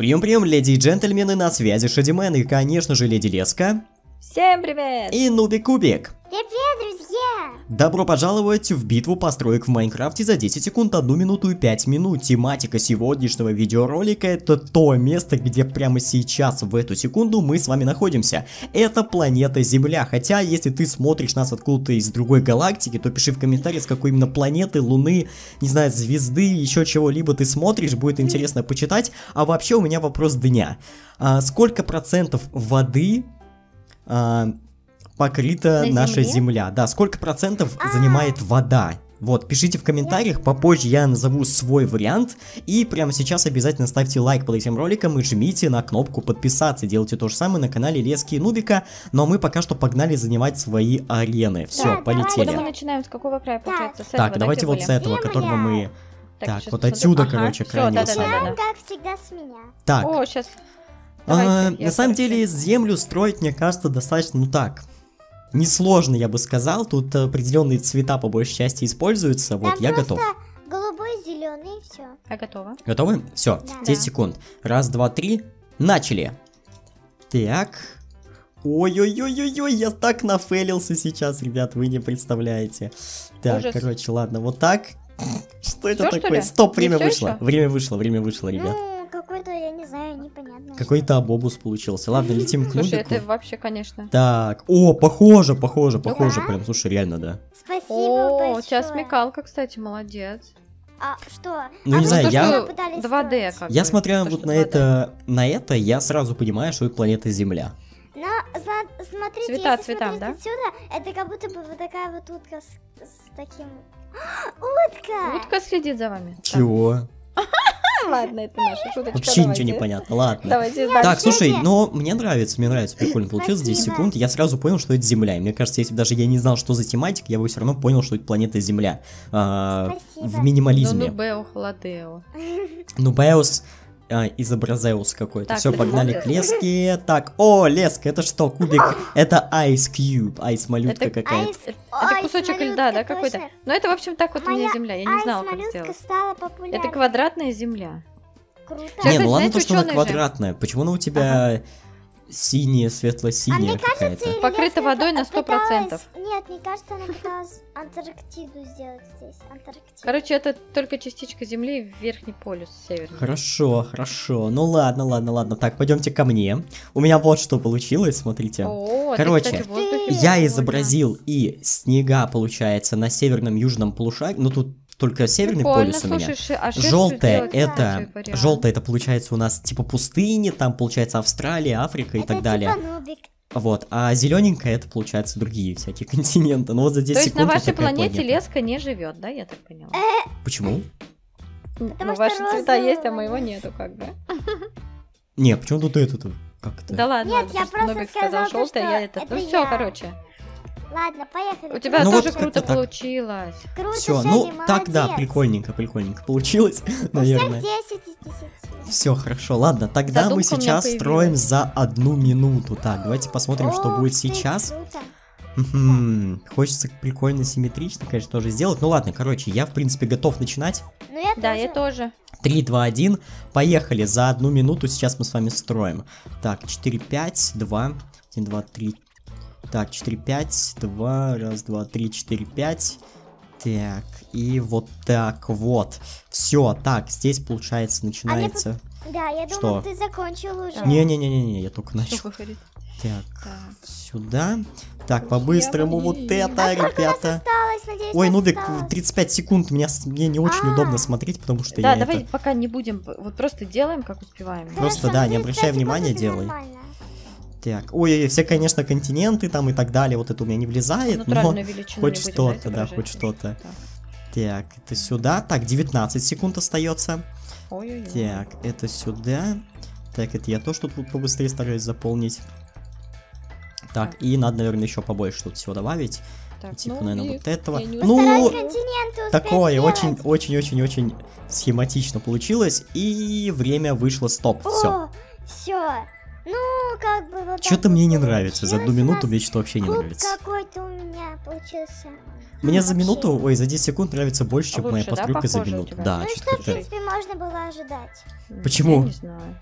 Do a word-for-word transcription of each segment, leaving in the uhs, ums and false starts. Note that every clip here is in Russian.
Прием-прием, леди и джентльмены, на связи Шеди Мэн и, конечно же, Леди Леска. Всем привет! И Нуби Кубик. Привет, друзья! Добро пожаловать в битву построек в Майнкрафте за десять секунд, одну минуту и пять минут. Тематика сегодняшнего видеоролика — это то место, где прямо сейчас, в эту секунду, мы с вами находимся. Это планета Земля. Хотя, если ты смотришь нас откуда-то из другой галактики, то пиши в комментариях, с какой именно планеты, луны, не знаю, звезды, еще чего-либо ты смотришь, будет интересно почитать. А вообще у меня вопрос дня. А сколько процентов воды... Uh, покрыта на наша земле? земля. Да, сколько процентов а -а -а. занимает вода? Вот, пишите в комментариях, попозже я назову свой вариант. И прямо сейчас обязательно ставьте лайк под этим роликом и жмите на кнопку подписаться. Делайте то же самое на канале Лески и Нубика. Но мы пока что погнали занимать свои арены. Все, да, полетели. Давайте мы начинаем с какого края, да. получается? С так, этого, давайте вот были. с этого, которого мы... Так, так вот отсюда, ага. короче, крайне да, да, да, да, да. Как всегда, с меня. Так. О, сейчас... Давайте, а, на самом деле, землю строить, мне кажется, достаточно, ну так, несложно, я бы сказал. Тут определенные цвета, по большей части, используются. Вот, там я готов. Голубой, зеленый, и все. Я готова. Готовы? Все, да. десять секунд. Раз, два, три. Начали. Так. Ой-ой-ой-ой-ой, я так нафейлился сейчас, ребят, вы не представляете. Так, ужас. Короче, ладно, вот так. Что это все, такое? Что Стоп, время вышло. время вышло. Время вышло, время вышло, ребят. Какой-то, я не знаю, непонятно. Какой-то обобус получился. Ладно, летим к Нубику. Слушай, это вообще, конечно. Так, о, похоже, похоже, похоже, прям, слушай, реально, да. Спасибо большое. О, сейчас смекалка, кстати, молодец. А что? Ну, не знаю, я... два дэ, как бы. Я смотря вот на это, на это, я сразу понимаю, что это планета Земля. Но, смотрите, цвета, если цветам, да? отсюда, это как будто бы вот такая вот утка с, с таким... Утка! Утка следит за вами. Чего? Ладно, это наша шуточка. Вообще давайте. ничего не понятно, ладно. Давайте, так, давайте. слушай, но мне нравится, мне нравится, прикольно получилось, десять секунд. Я сразу понял, что это Земля. И мне кажется, если бы даже я не знал, что за тематика, я бы все равно понял, что это планета Земля. А, в минимализме. Ну, Нубео, Холодео. Нубеос, а, изобразеус какой-то. Все, погнали к Леске. Так, о, Леска, это что, кубик? Это Ice Cube, айс-малютка какая-то. Это кусочек льда, да, какой-то? Но это, в общем, так вот у меня Земля, я не знала, как сделать. Это квадратная Земля. Не, ну ладно то, что она квадратная. Почему она у тебя синяя, светло-синяя какая-то? Покрыта водой на сто процентов. Нет, мне кажется, она пыталась Антарктиду сделать здесь. Короче, это только частичка Земли в верхний полюс северный. Хорошо, хорошо. Ну ладно, ладно, ладно. Так, пойдемте ко мне. У меня вот что получилось, смотрите. Короче, я изобразил и снега, получается, на северном южном полушарии. Ну тут... Только северный Прикольно, полюс у меня. Слушай, а желтое это, желтое это получается у нас типа пустыни, там получается Австралия, Африка это и так типа далее. Нубик. Вот, а зелененькое это получается другие всякие континенты. Ну вот за десять секунд. То есть секунд на вашей планете планета. Леска не живет, да, я так поняла? Почему? Потому что ваши цвета есть, а моего нету, как бы. Не, почему тут это-то как-то? Да ладно, нет, я просто сказал желтое, я это. Ну все, короче. Ладно, поехали. У тебя ну тоже вот круто так. получилось. Круто, Все, ну молодец. так, да, прикольненько, прикольненько получилось, наверное. Все, хорошо, ладно, тогда Задумка мы сейчас строим за одну минуту. Так, давайте посмотрим, О, что будет сейчас. Хочется прикольно, симметрично, конечно, тоже сделать. Ну ладно, короче, я, в принципе, готов начинать. Ну, я да, тоже. я тоже. три, два, один, поехали, за одну минуту сейчас мы с вами строим. Так, четыре, пять, два, один, два, три... Так, четыре, пять, два, раз, два, три, четыре, пять. Так, и вот так вот. Все, так, здесь, получается, начинается... А да, я думал, ты закончил уже. Не-не-не-не, я только начал. Так, так, сюда. Так, по-быстрому вот это, а ребята. Осталось, надеюсь, Ой, Нубик, тридцать пять секунд, мне, мне не очень а -а -а. удобно смотреть, потому что да, я... Да, давай это... пока не будем, вот просто делаем, как успеваем. Хорошо, просто, да, не обращай внимания, делай. Нормально. Так, ой, все, конечно, континенты там и так далее, вот это у меня не влезает, но хоть что-то, да, хоть что-то. Так, это сюда, так, девятнадцать секунд остается. Так, это сюда. Так, это я то, что тут побыстрее стараюсь заполнить. Так, и надо, наверное, еще побольше тут всего добавить. Так, типа, ну, наверное, вот этого. Ну, такое очень-очень-очень-очень схематично получилось, и время вышло, стоп, все. Все. Ну, как бы вот Что-то мне не нравится, за одну минуту мне что-то вообще не нравится. Какой-то у меня получился. Мне за минуту, ой, за десять секунд нравится больше, чем моя постройка за минуту. Да, ну что, в принципе, можно было ожидать. Почему? Я не знаю.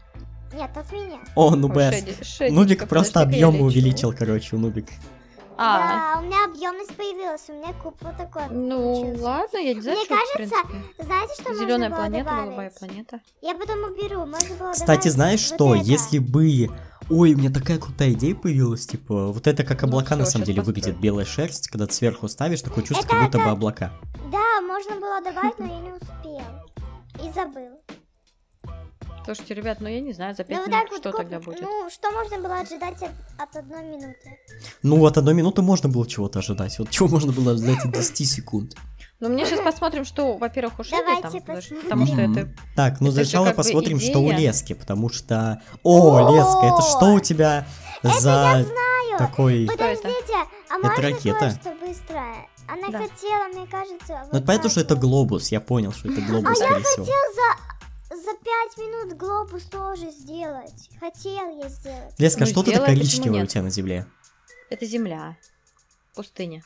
Нет, от меня. О, Нубес. Нубик просто объем увеличил, короче, у Нубик. А. Да, у меня объемность появилась, у меня куб вот такой. Ну, получился. Ладно, я не знаю, мне что, кажется, знаете, что зеленая планета, голубая планета. Я потом уберу, можно было. Кстати, знаешь вот что, это. Если бы... Ой, у меня такая крутая идея появилась, типа, вот это как облака, ну, на самом деле, посмотрю. Выглядит белая шерсть, когда ты сверху ставишь, такое чувство, это, как будто это... бы облака. Да, можно было добавить, но я не успел. И забыл. Слушайте, ребят, ну я не знаю, за пять ну, минут вот что вот, тогда будет. Ну, что можно было ожидать от, от одной минуты? Ну, от одной минуты можно было чего-то ожидать. Вот чего можно было ожидать от десяти секунд. Ну, мне сейчас посмотрим, что, во-первых, у Шеди там, потому что это... Так, ну сначала посмотрим, что у Лески, потому что... О, Леска, это что у тебя за такой... Подождите, а можно что быстрое? Она хотела, мне кажется... Ну, понятно, что это глобус, я понял, что это глобус, скорее всего. А я хотел за... За пять минут глобус тоже сделать. Хотел я сделать. Леска, ну, что ты коричневое у тебя на земле? Это земля. Пустыня.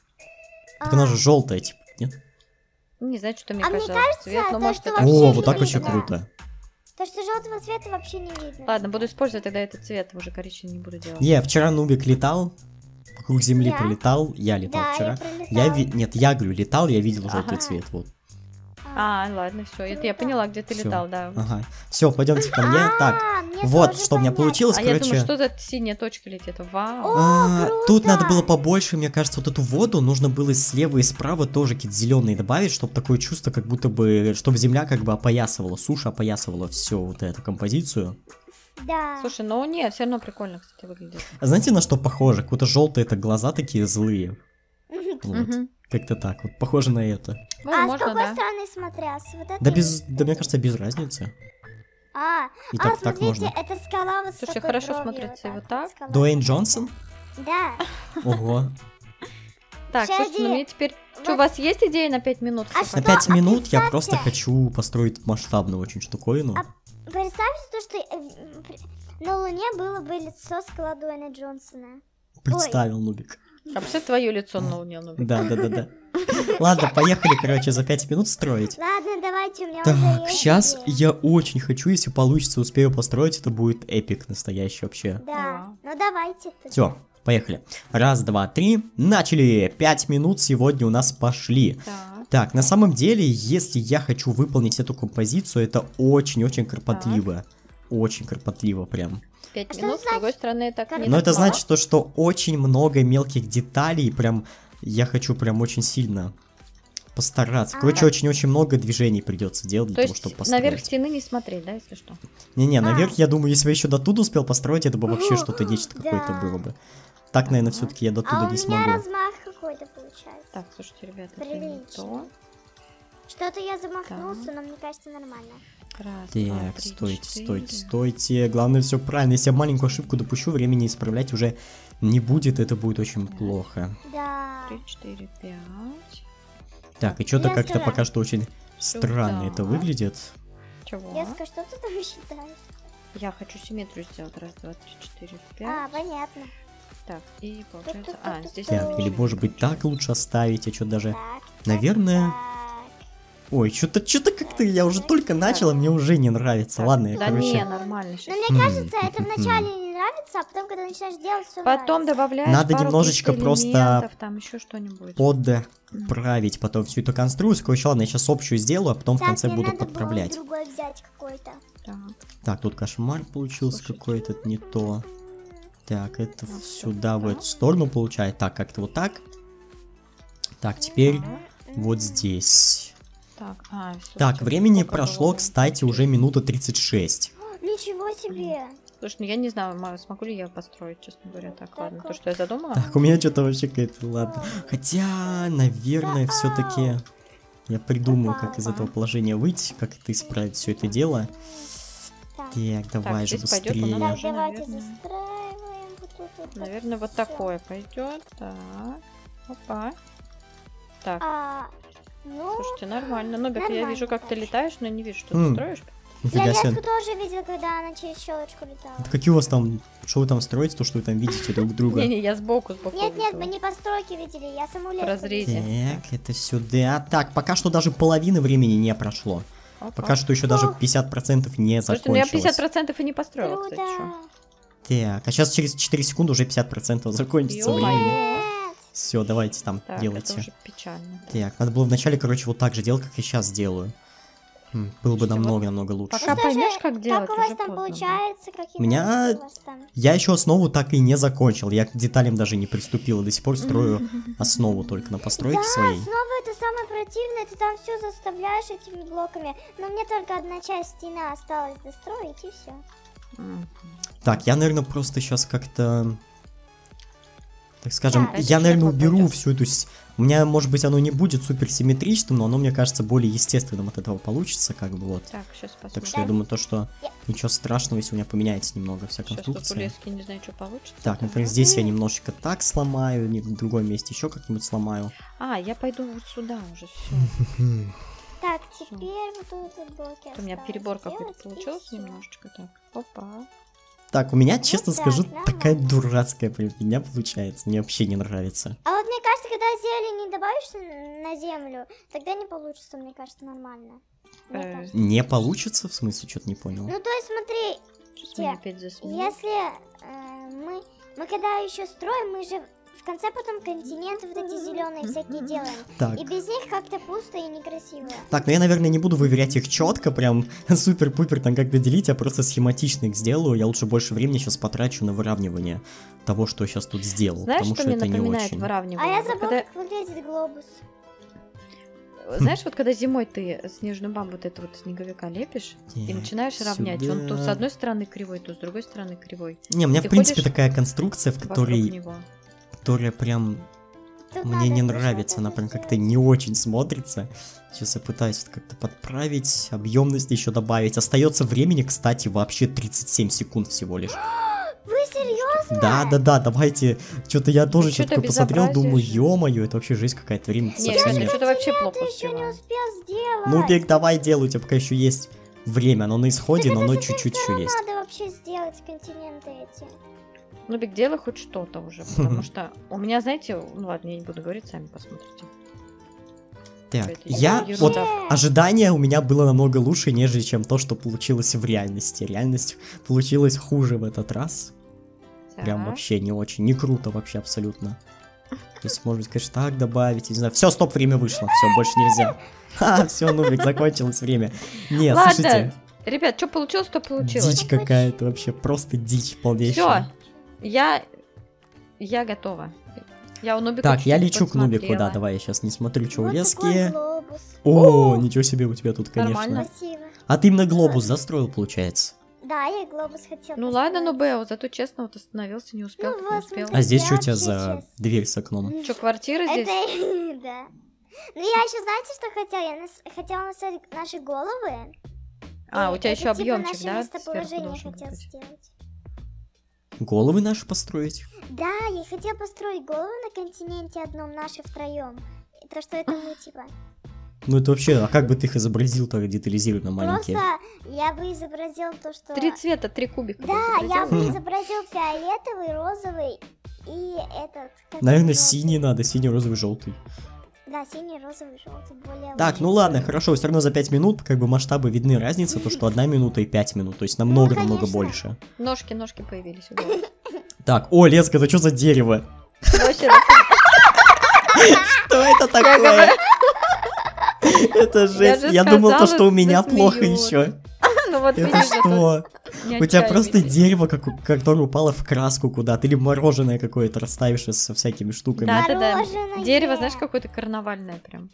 Так а... она же желтая, типа, нет? Не знаю, что мне а кажется. Мне кажется цвет, то, может, это... О, вот так очень да. круто. То, что желтого цвета вообще не видно. Ладно, буду использовать тогда этот цвет, уже коричневый не буду делать. Я yeah, вчера Нубик летал. Вокруг земли я? пролетал. Я летал да, вчера. Я я ви... Нет, я говорю, летал, я видел ага. желтый цвет. Вот. А, ладно, все, это я поняла, где ты летал, да. Ага. Все, пойдемте ко мне. Так, вот что у меня получилось, короче. А я думаю, что за синяя точка летит? Вау. Тут надо было побольше, мне кажется, вот эту воду нужно было слева и справа тоже какие-то зеленые добавить, чтобы такое чувство, как будто бы, чтобы земля как бы опоясывала, суша опоясывала все вот эту композицию. Да. Слушай, ну нет, все равно прикольно, кстати, выглядит. А знаете, на что похоже? Какое-то желтое, это глаза такие злые. Как-то так, вот похоже на это. А можно, с какой да? стороны смотрелся? Вот да, без, да, мне кажется, без разницы. А, и а так, смотрите, так можно. Это скала вот. Слушай, хорошо смотрится вот так. Вот так. Дуэйн Джонсон? Да. Ого. Так, слушай, ну мне теперь... Что, у вас есть идея на пять минут? На пять минут я просто хочу построить масштабную очень штуковину. Представьте то, что на Луне было бы лицо скала Дуэйна Джонсона. Представил, Нубик. А вообще твое лицо на Луне, Нубик. Да, да, да, да. Ладно, поехали, короче, за пять минут строить. Ладно, давайте, у меня так, уже есть сейчас идея. Я очень хочу, если получится, успею построить, это будет эпик настоящий вообще. Да, да. Ну давайте. Все, поехали. Раз, два, три, начали. пять минут сегодня у нас пошли. Да. Так, на самом деле, если я хочу выполнить эту композицию, это очень-очень кропотливо. Так. Очень кропотливо прям. пять а минут, с другой стороны, так не. Но это мало. Значит то, что очень много мелких деталей, прям я хочу прям очень сильно постараться. А -а -а. Короче, очень-очень много движений придется делать то для того, чтобы построить. Наверх стены не смотреть, да, если что? Не-не, наверх, а -а -а. Я думаю, если бы еще до туда успел построить, это бы вообще что-то нечто какое-то было бы. Так, наверное, все-таки я до туда не смогу. А у меня размах какой-то получается. Так, слушайте, ребята, что-то я замахнулся, но мне кажется нормально. Раз, так, два, три, стойте, четыре. стойте, стойте. Главное, все правильно. Если я маленькую ошибку допущу, времени исправлять уже не будет. Это будет очень пять. Плохо. Да. Три, четыре, пять. Так, и что-то как-то пока что очень сюда. Странно это выглядит. Чего? Леска, что ты там считаешь? Я хочу симметрию сделать. Раз, два, три, четыре, пять. А, понятно. Так, и получается... А, здесь... Так, или может быть так лучше оставить, а что даже... Так, наверное... Так. Ой, что-то, что-то как-то я уже только начала, мне уже не нравится. Так, ладно, я да короче... не, нормально. Но мне кажется, это вначале не нравится, а потом, когда начинаешь делать, все потом добавляешь. Надо немножечко просто там еще что-нибудь подправить потом всю эту конструкцию. Короче, ладно, я сейчас общую сделаю, а потом так, в конце буду подправлять. Взять так. Так, тут кошмар получился какой-то, не то. Так, это вот сюда, вот в эту сторону получает. Так, как-то вот так. Так, теперь вот здесь. Так, а, так времени прошло, кстати, уже минута тридцать шесть. Ничего себе! Слушай, ну я не знаю, смогу ли я построить, честно говоря. Так, так ладно, то, что я задумала. Так, у меня что-то вообще какая-то, ладно. Хотя, наверное, да, все-таки я придумал, да, как из этого положения выйти, как это исправить все это дело. Да. Так, давай так, же быстрее. Пойдет, да, давайте застраиваем. Вот, вот, вот, наверное, вот все. Такое пойдет. Так, опа. Так. А... Ну, слушайте, нормально. Нубик, я вижу, как ты летаешь, но не вижу, что ты строишь. Я Леску тоже видела, когда она через щелочку летала. Какие у вас там, что вы там строите, то, что вы там видите друг друга? Не-не, я сбоку, сбоку. Нет-нет, мы не постройки видели, я саму Леску. Так, это сюда. Так, пока что даже половины времени не прошло. Пока что еще даже пятьдесят процентов не закончилось. Слушайте, ну я пятьдесят процентов и не построила, кстати, еще. Так, а сейчас через четыре секунды уже пятьдесят процентов закончится времени. Все, давайте там так, делайте. Это уже печально, да. Так, надо было вначале, короче, вот так же делать, как я сейчас делаю. Хм, было бы намного-намного лучше. Пока поймешь, как делать, как у вас там получается, какие у меня... Я еще основу так и не закончил. Я к деталям даже не приступил. До сих пор строю основу только на постройке своей. Да, основа это самое противное. Ты там все заставляешь этими блоками. Но мне только одна часть стены осталась достроить, и все. Так, я, наверное, просто сейчас как-то... Так скажем, да, я, наверное, уберу пойдет. всю эту... У меня, может быть, оно не будет суперсимметричным, но оно, мне кажется, более естественным от этого получится, как бы, вот. Так, сейчас посмотрим. Так что я думаю, то, что ничего страшного, если у меня поменяется немного вся конструкция. Сейчас, не знаю, что получится. Так, например, здесь я немножечко так сломаю, в другом месте еще как-нибудь сломаю. А, я пойду вот сюда уже, все. Так, теперь вот тут блоки. У меня перебор какой-то получился немножечко, так. Опа. Так, у меня, честно скажу, такая дурацкая фигня получается. Мне вообще не нравится. А вот мне кажется, когда зелень не добавишь на землю, тогда не получится, мне кажется, нормально. Не получится? В смысле, что-то не понял. Ну, то есть, смотри, если мы... Мы когда еще строим, мы же... В конце потом континенты вот эти зеленые всякие делаем. Так. И без них как-то пусто и некрасиво. Так, ну я, наверное, не буду выверять их четко, прям супер-пупер там как-то делить, а просто схематично их сделаю. Я лучше больше времени сейчас потрачу на выравнивание того, что я сейчас тут сделал. Знаешь, потому что, что это не очень. Выравнивание? А я забыл, когда... как выглядит глобус. Знаешь, вот когда зимой ты снежную бам вот это вот снеговика лепишь, так, и начинаешь равнять, сюда. Он то с одной стороны кривой, то с другой стороны кривой. Не, у меня, ты в принципе, такая конструкция, в которой... Которая прям тут мне не нравится, она прям как-то не очень смотрится. Сейчас я пытаюсь как-то подправить, объемность еще добавить. Остается времени, кстати, вообще тридцать семь секунд всего лишь. Вы серьезно? Да, да, да, давайте. Что-то я тоже что-то посмотрел, думаю, ё-моё, это вообще жизнь какая-то, время совсем нет. Что-то вообще плохо. Ну, Бег, давай делай, у тебя пока еще есть время, оно на исходе, но оно чуть-чуть еще есть. Надо вообще сделать континенты эти. Ну, Биг, делай хоть что-то уже, потому что у меня, знаете, ну ладно, я не буду говорить, сами посмотрите. Так, я, вот, ожидание у меня было намного лучше, нежели чем то, что получилось в реальности. Реальность получилась хуже в этот раз. Так. Прям вообще не очень, не круто вообще абсолютно. То есть, может быть, конечно, так добавить, не знаю. Все, стоп, время вышло, все, больше нельзя. Ха, все, Нубик, закончилось время. Нет, слушайте. Ребят, что получилось, то получилось. Дичь какая-то вообще, просто дичь полнейшая. Все. Я... Я готова. Я у Нубика. Так, я лечу к Нубику, да, давай я сейчас не смотрю, что у Лески. О, ничего себе у тебя тут, конечно. А ты именно глобус застроил, получается? Да, я глобус хотел. Ну ладно, но Бео, зато честно вот остановился, не успел. А здесь что у тебя за дверь с окном? Что, квартира здесь? Да. Ну я еще, знаете, что хотела? Я хотела настроить наши головы. А, у тебя еще объемчик, да? Местоположение хотел сделать. Головы наши построить? Да, я хотела построить голову на континенте одном, наши втроем. То, что это мы, типа. Ну это вообще, а как бы ты их изобразил так детализированно, маленькие? Просто я бы изобразил то, что... Три цвета, три кубика. Да, я бы изобразил фиолетовый, розовый и этот... Наверное, синий надо, синий, розовый, желтый. Да, синий, розовый, желтый, более... Так, ну ладно, хорошо, все равно за пять минут, как бы масштабы видны, разница, то что одна минута и пять минут, то есть намного-намного больше. Ножки, ножки появились. Так, о, Леска, это что за дерево? Что это такое? Это жесть, я думал то, что у меня плохо еще. Это что? У тебя просто дерево, как, которое упало в краску куда-то, или мороженое какое-то расставишь со всякими штуками. Да-да-да, дерево, знаешь, какое-то карнавальное прям.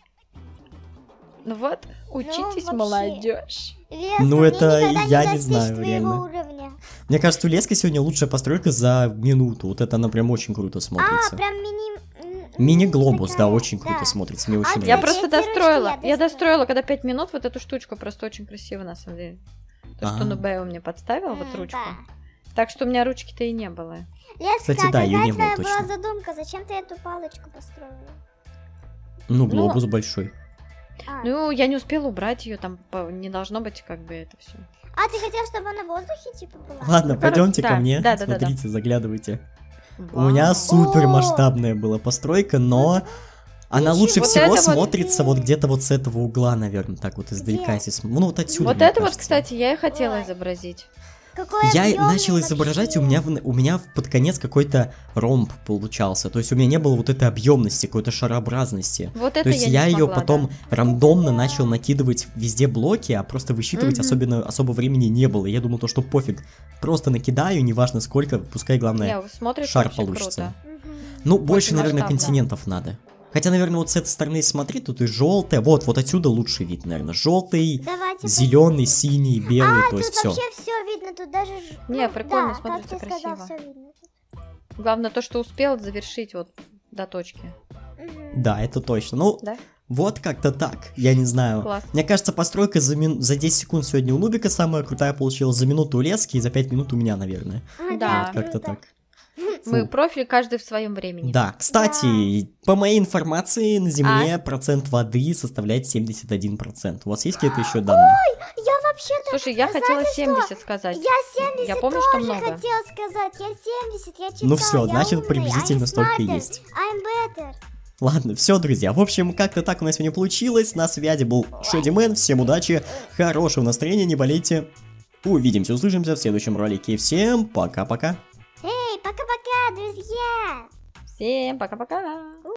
Ну вот, учитесь, ну, молодежь. Леска, ну это я не, не знаю, реально. Уровня. Мне кажется, у Лески сегодня лучшая постройка за минуту, вот это она прям очень круто смотрится. А, прям мини... Мини-глобус, да, очень круто да. смотрится, мне а, очень я нравится. Я просто достроила, я достроила, когда пять минут, вот эту штучку, просто очень красиво, на самом деле. То, а -а -а. что Нубео мне подставил, вот ручку. Да. Так что у меня ручки-то и не было. Леска, кстати, да, ее не было точно. Была задумка, зачем ты эту палочку построила? Ну, глобус ну, большой. А. Ну, я не успела убрать ее, там не должно быть как бы это все. А, ты хотел, чтобы она в воздухе типа была? Ладно, ну, пойдемте да, ко мне, да, да, смотрите, да, да. заглядывайте. Вау. У меня супер масштабная была постройка, но Она Ничего, лучше вот всего смотрится вот, вот где-то вот с этого угла, наверное, так вот издалека. Где? Ну вот отсюда. Вот это вот, кстати, я и хотела Ой. изобразить. Какой я начал вообще? изображать, и у меня, у меня под конец какой-то ромб получался. То есть у меня не было вот этой объемности, какой-то шарообразности. Вот это То есть я, я ее смогла, потом да? рандомно начал накидывать везде блоки, а просто высчитывать mm-hmm. особенно, особо времени не было. Я думал, то, что пофиг, просто накидаю, неважно сколько, пускай главное yeah, шар получится. Круто. Ну, очень больше, наверное, масштабно. континентов надо. Хотя, наверное, вот с этой стороны смотри, тут и желтое. Вот, вот отсюда лучше видно, наверное. Желтый, Давайте зеленый, пойдем. синий, белый, а, то есть все. вообще все видно, тут даже... Не, прикольно, да, смотрится красиво. Сказал, Главное то, что успел завершить вот до точки. Угу. Да, это точно. Ну, да? вот как-то так, я не знаю. Класс. Мне кажется, постройка за, мин... за десять секунд сегодня у Нубика самая крутая получилась, за минуту у Лески и за пять минут у меня, наверное. А, да. Вот как-то так. Фу. Мы профили каждый в своем времени. Да, кстати, да. по моей информации, на Земле а? процент воды составляет семьдесят один процент. У вас есть какие-то еще данные? Ой, я вообще-то... Слушай, я Знаете хотела семьдесят что? сказать. Я семьдесят я помню, тоже что много. хотела сказать. Я семьдесят, я читала, Ну все, я значит, умный. приблизительно I'm столько и есть. Ладно, все, друзья. В общем, как-то так у нас сегодня получилось. На связи был Шеди Мэн. Всем удачи, хорошего настроения, не болейте. Увидимся, услышимся в следующем ролике. Всем пока-пока. Пока-пока, друзья! Всем пока-пока!